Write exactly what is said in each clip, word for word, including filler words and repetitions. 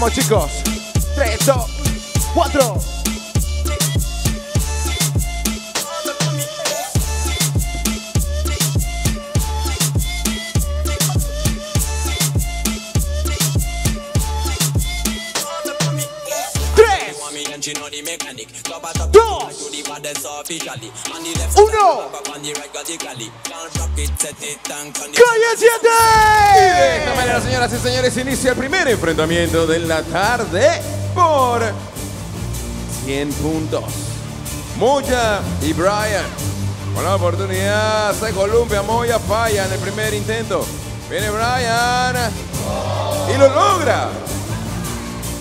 Vamos, chicos. Tres, dos, cuatro. Uno. ¡Calle siete! Y de esta manera, señoras y señores, inicia el primer enfrentamiento de la tarde por cien puntos. Moya y Brian. Con la oportunidad se columpia. Moya falla en el primer intento. Viene Brian y lo logra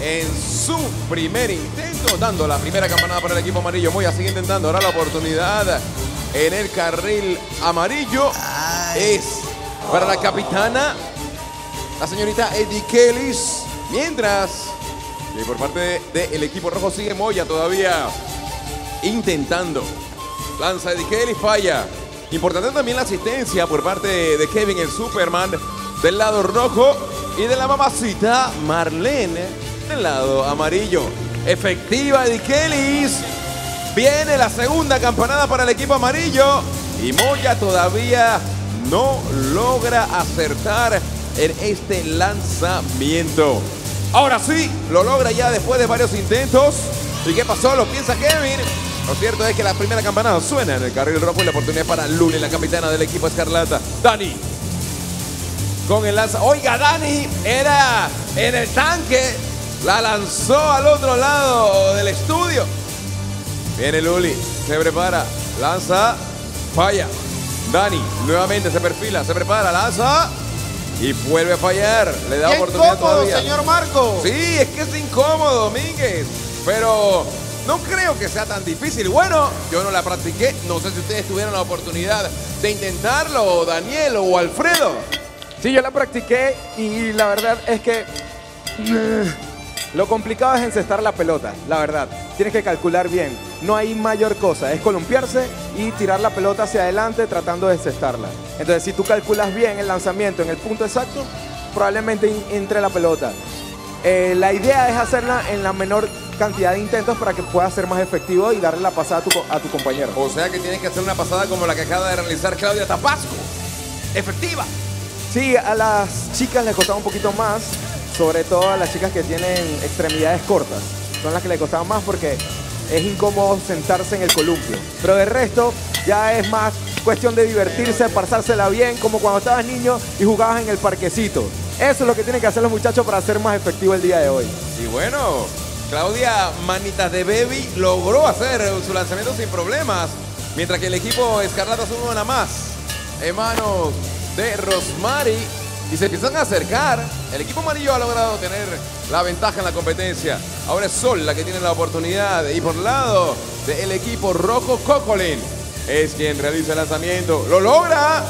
en su primer intento, dando la primera campanada para el equipo amarillo. Moya sigue intentando, ahora la oportunidad en el carril amarillo. Ay. Es para la capitana, la señorita Eddie Kellys, mientras que por parte del equipo rojo sigue Moya todavía intentando. Lanza Eddie Kellys, falla. Importante también la asistencia por parte de Kevin, el Superman, del lado rojo, y de la mamacita Marlene, del lado amarillo. Efectiva Eddie Kellys. Viene la segunda campanada para el equipo amarillo y Moya todavía no logra acertar en este lanzamiento. Ahora sí, lo logra ya después de varios intentos. ¿Y qué pasó? Lo piensa Kevin. Lo cierto es que la primera campanada suena en el carril rojo y la oportunidad para Luli, la capitana del equipo escarlata. Dani. Con el lanza... Oiga, Dani era en el tanque. La lanzó al otro lado del estudio. Viene Luli, se prepara, lanza, falla. Dani nuevamente se perfila, se prepara, lanza y vuelve a fallar. Le da oportunidad incómodo, todavía. Señor Marco. Sí, es que es incómodo, Domínguez. Pero no creo que sea tan difícil. Bueno, yo no la practiqué. No sé si ustedes tuvieron la oportunidad de intentarlo, Daniel o Alfredo. Sí, yo la practiqué y la verdad es que... Lo complicado es encestar la pelota, la verdad. Tienes que calcular bien. No hay mayor cosa. Es columpiarse y tirar la pelota hacia adelante tratando de encestarla. Entonces, si tú calculas bien el lanzamiento en el punto exacto, probablemente entre la pelota. Eh, la idea es hacerla en la menor cantidad de intentos para que puedas ser más efectivo y darle la pasada a tu, a tu compañero. O sea que tienes que hacer una pasada como la que acaba de realizar Claudia Tapasco. ¡Efectiva! Sí, a las chicas les costaba un poquito más. Sobre todo a las chicas que tienen extremidades cortas. Son las que le costaban más porque es incómodo sentarse en el columpio. Pero de resto, ya es más cuestión de divertirse, pasársela bien, como cuando estabas niño y jugabas en el parquecito. Eso es lo que tienen que hacer los muchachos para ser más efectivo el día de hoy. Y bueno, Claudia Manitas de Baby logró hacer su lanzamiento sin problemas, mientras que el equipo escarlata sumó una más en manos de Rosmari. Y se empiezan a acercar. El equipo amarillo ha logrado tener la ventaja en la competencia. Ahora es Sol la que tiene la oportunidad. Y por el lado del equipo rojo, Cocolín es quien realiza el lanzamiento. ¡Lo logra!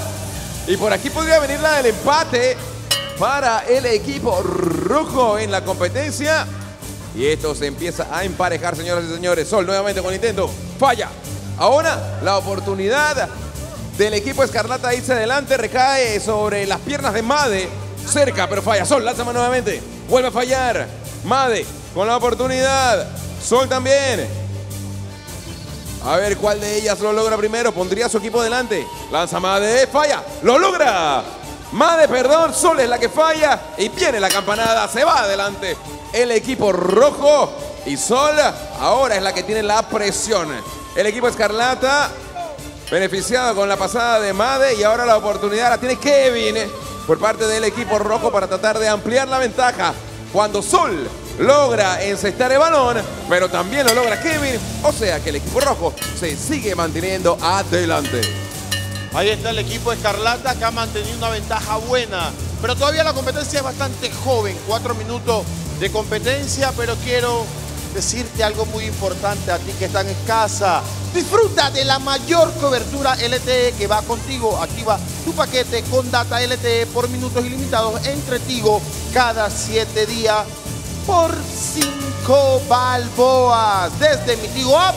Y por aquí podría venir la del empate para el equipo rojo en la competencia. Y esto se empieza a emparejar, señoras y señores. Sol nuevamente con intento. Falla. Ahora la oportunidad del equipo escarlata irse adelante, recae sobre las piernas de Made, cerca, pero falla. Sol, lánzame nuevamente, vuelve a fallar. Made, con la oportunidad. Sol también. A ver cuál de ellas lo logra primero, pondría a su equipo adelante. Lanza Made, falla, lo logra. Made, perdón, Sol es la que falla y viene la campanada, se va adelante el equipo rojo y Sol ahora es la que tiene la presión. El equipo escarlata... beneficiado con la pasada de Made y ahora la oportunidad la tiene Kevin por parte del equipo rojo para tratar de ampliar la ventaja. Cuando Sol logra encestar el balón, pero también lo logra Kevin, o sea que el equipo rojo se sigue manteniendo adelante. Ahí está el equipo escarlata que ha mantenido una ventaja buena, pero todavía la competencia es bastante joven. Cuatro minutos de competencia, pero quiero... decirte algo muy importante a ti que estás en casa. Disfruta de la mayor cobertura L T E que va contigo. Activa tu paquete con data L T E por minutos ilimitados entre Tigo cada siete días por cinco balboas. Desde mi Tigo App,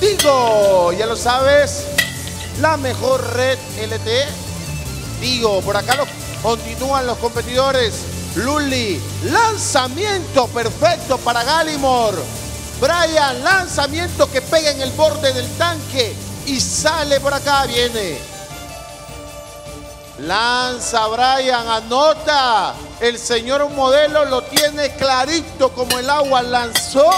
Tigo. Ya lo sabes, la mejor red L T E, Tigo. Por acá los, continúan los competidores. Luli, lanzamiento perfecto para Gallimore. Brian, lanzamiento que pega en el borde del tanque y sale por acá, viene. Lanza Brian, anota. El señor Modelo lo tiene clarito como el agua, lanzó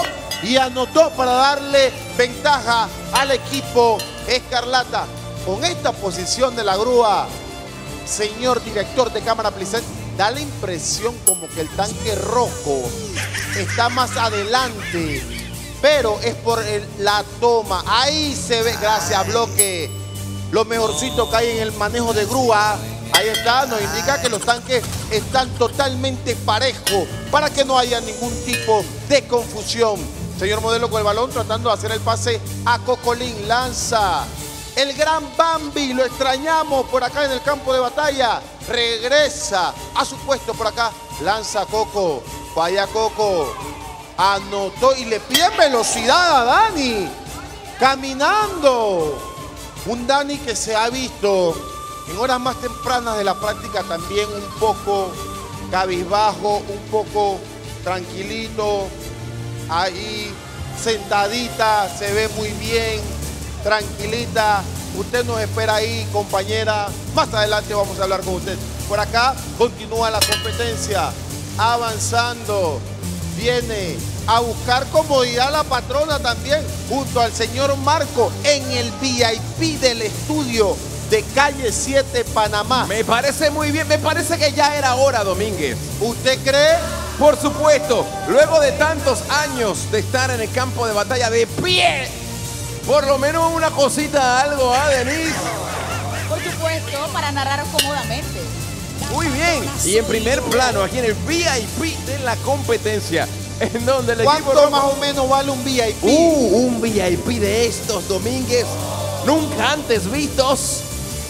y anotó para darle ventaja al equipo escarlata. Con esta posición de la grúa, señor director de cámara Plicent, da la impresión como que el tanque rojo está más adelante, pero es por el, la toma. Ahí se ve, gracias bloque, lo mejorcito que hay en el manejo de grúa. Ahí está, nos indica que los tanques están totalmente parejos para que no haya ningún tipo de confusión. Señor Modelo con el balón tratando de hacer el pase a Cocolín, lanza. El gran Bambi, lo extrañamos por acá en el campo de batalla. Regresa a su puesto por acá. Lanza Coco. Vaya Coco. Anotó y le pide velocidad a Dani. Caminando. Un Dani que se ha visto en horas más tempranas de la práctica también un poco cabizbajo, un poco tranquilito. Ahí sentadita, se ve muy bien. Tranquilita, usted nos espera ahí, compañera. Más adelante vamos a hablar con usted. Por acá continúa la competencia, avanzando. Viene a buscar comodidad la patrona también, junto al señor Marco, en el V I P del estudio de Calle siete, Panamá. Me parece muy bien, me parece que ya era hora, Domínguez. ¿Usted cree? Por supuesto, luego de tantos años de estar en el campo de batalla de pie, por lo menos una cosita, algo, ¿ah, Denise? Por supuesto, para narrar cómodamente. Muy bien. Y en primer plano, aquí en el V I P de la competencia, en donde el equipo... ¿Cuánto más o menos vale un V I P? Uh, un V I P de estos, Domínguez, nunca antes vistos.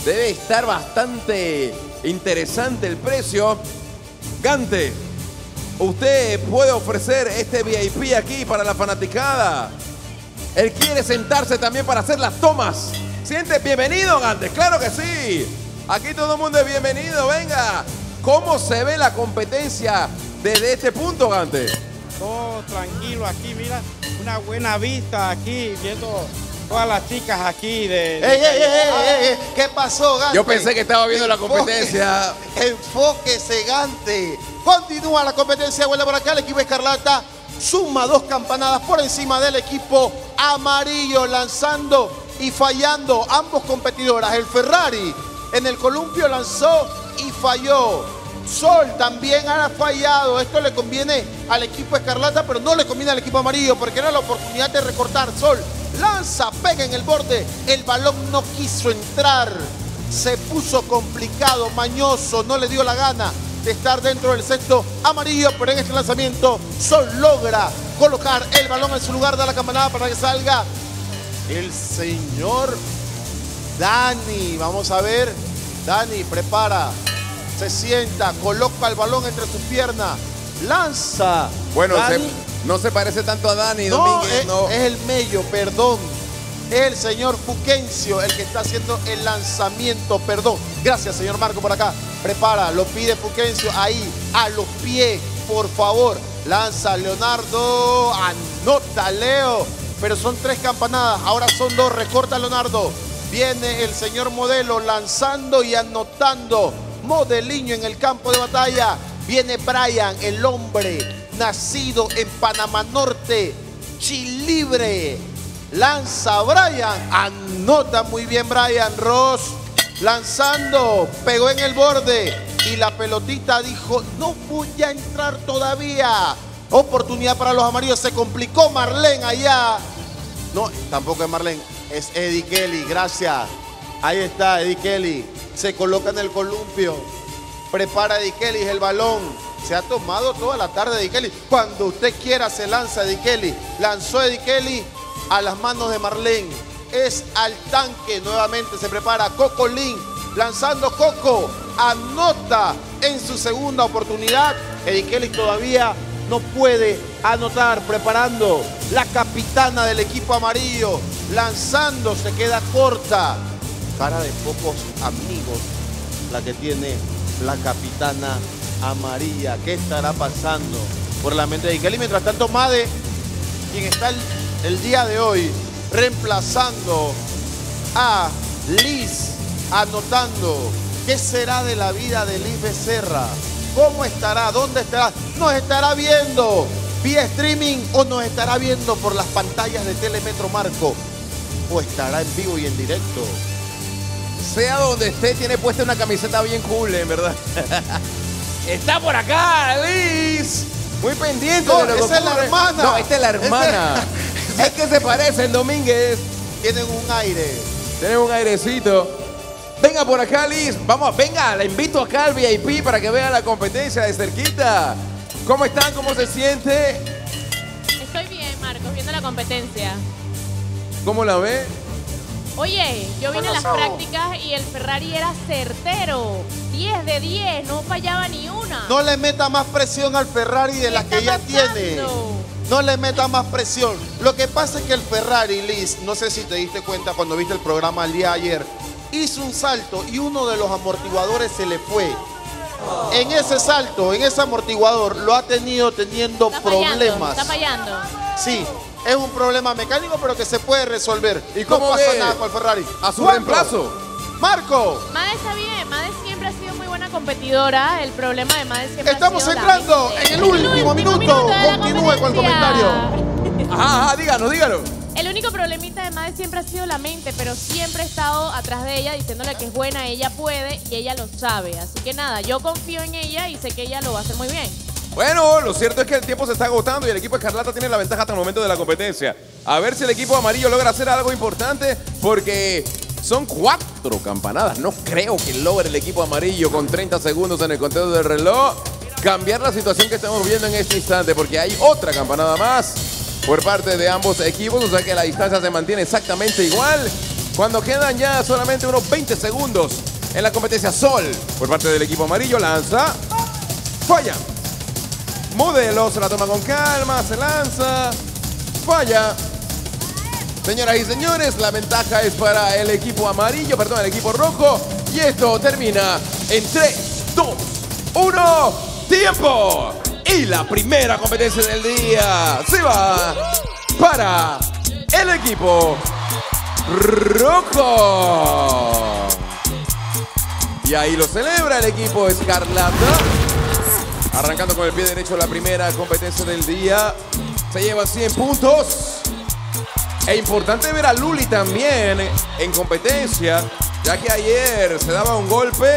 Debe estar bastante interesante el precio. Gante, usted puede ofrecer este V I P aquí para la fanaticada. Él quiere sentarse también para hacer las tomas. ¿Sientes bienvenido, Gante? ¡Claro que sí! Aquí todo el mundo es bienvenido, venga. ¿Cómo se ve la competencia desde este punto, Gante? Todo tranquilo aquí, mira. Una buena vista aquí, viendo todas las chicas aquí de... ¡Ey, ey, ey, ey! ¿Qué pasó, Gante? Yo pensé que estaba viendo Enfóquese, la competencia. Enfóquese, Gante. Continúa la competencia, vuelve por acá el equipo escarlata. Suma dos campanadas por encima del equipo amarillo, lanzando y fallando ambos competidoras. El Ferrari en el columpio lanzó y falló. Sol también ha fallado. Esto le conviene al equipo escarlata, pero no le conviene al equipo amarillo porque era la oportunidad de recortar. Sol lanza, pega en el borde. El balón no quiso entrar. Se puso complicado, mañoso, no le dio la gana de estar dentro del sexto amarillo, pero en este lanzamiento Sol logra colocar el balón en su lugar, da la campanada para que salga el señor Dani. Vamos a ver, Dani prepara, se sienta, coloca el balón entre sus piernas, lanza. Bueno, se, no se parece tanto a Dani, no, Domínguez. Es, no, es el mello, perdón. El señor Fuquencio, el que está haciendo el lanzamiento, perdón. Gracias, señor Marco, por acá. Prepara, lo pide Fuquencio, ahí, a los pies, por favor. Lanza Leonardo, anota Leo, pero son tres campanadas, ahora son dos, recorta Leonardo. Viene el señor Modelo lanzando y anotando. Modeliño en el campo de batalla. Viene Brian, el hombre nacido en Panamá Norte, Chilibre. Lanza Brian, anota muy bien Brian. Ross lanzando, pegó en el borde y la pelotita dijo, no voy a entrar todavía. Oportunidad para los amarillos, se complicó Marlene allá. No, tampoco es Marlene, es Eddie Kelly, gracias. Ahí está Eddie Kelly, se coloca en el columpio. Prepara Eddie Kelly el balón. Se ha tomado toda la tarde Eddie Kelly. Cuando usted quiera se lanza Eddie Kelly. Lanzó Eddie Kelly a las manos de Marlene, es al tanque, nuevamente se prepara Cocolín, lanzando Coco, anota en su segunda oportunidad. Eddie Kelly todavía no puede anotar, preparando la capitana del equipo amarillo, lanzando, se queda corta. Cara de pocos amigos la que tiene la capitana amarilla. ¿Qué estará pasando por la mente de Eddie Kellys? Mientras tanto, Made, quien está el, el día de hoy reemplazando a Liz, anotando. ¿Qué será de la vida de Liz Becerra? ¿Cómo estará? ¿Dónde estará? ¿Nos estará viendo vía streaming o nos estará viendo por las pantallas de Telemetro Marco? ¿O estará en vivo y en directo? Sea donde esté, tiene puesta una camiseta bien cool, en verdad. ¡Está por acá, Liz! Muy pendiente. No, de ¡Esa es la hermana! No, esta es la hermana. Este... es que se parecen, Domínguez. Tienen un aire. Tienen un airecito. Venga por acá, Liz. Vamos, venga, la invito acá al V I P para que vea la competencia de cerquita. ¿Cómo están? ¿Cómo se siente? Estoy bien, Marcos, viendo la competencia. ¿Cómo la ve? Oye, yo vine a las prácticas y el Ferrari era certero. diez de diez, no fallaba ni una. No le meta más presión al Ferrari de la que ya tiene. No le meta más presión. Lo que pasa es que el Ferrari, Liz, no sé si te diste cuenta cuando viste el programa el día de ayer, hizo un salto y uno de los amortiguadores se le fue. Oh. En ese salto, en ese amortiguador, lo ha tenido teniendo está problemas. Fallando, está fallando. Sí, es un problema mecánico, pero que se puede resolver. ¿Y cómo no pasa nada con el Ferrari? A su reemplazo. Marco. Made está bien. Made siempre ha sido muy buena competidora. El problema de Made siempre Estamos ha sido entrando la en el último, el último minuto. minuto Continúe con el comentario. Ajá, ajá, dígalo, dígalo. El único problemita de Made siempre ha sido la mente, pero siempre he estado atrás de ella diciéndole que es buena, ella puede y ella lo sabe. Así que nada, yo confío en ella y sé que ella lo va a hacer muy bien. Bueno, lo cierto es que el tiempo se está agotando y el equipo escarlata tiene la ventaja hasta el momento de la competencia. A ver si el equipo amarillo logra hacer algo importante, porque son cuatro campanadas. No creo que logre el equipo amarillo con treinta segundos en el conteo del reloj cambiar la situación que estamos viendo en este instante, porque hay otra campanada más por parte de ambos equipos, o sea que la distancia se mantiene exactamente igual. Cuando quedan ya solamente unos veinte segundos en la competencia, Sol, por parte del equipo amarillo, lanza, falla. Modelo se la toma con calma, se lanza, falla. Señoras y señores, la ventaja es para el equipo amarillo, perdón, el equipo rojo. Y esto termina en tres, dos, uno, ¡tiempo! Y la primera competencia del día se va para el equipo rojo. Y ahí lo celebra el equipo escarlata. Arrancando con el pie derecho la primera competencia del día. Se lleva cien puntos. E importante ver a Luli también en competencia, ya que ayer se daba un golpe